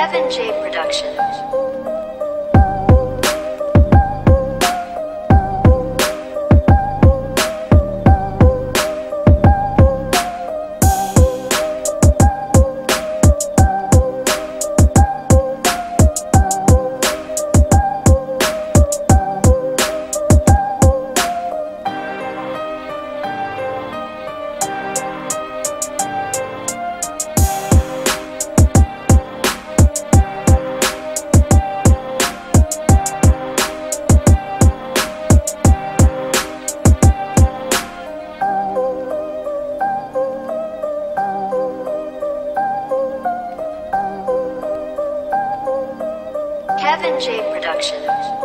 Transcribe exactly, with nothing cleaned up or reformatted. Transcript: Kevin J. Productions. Kevin J. Productions.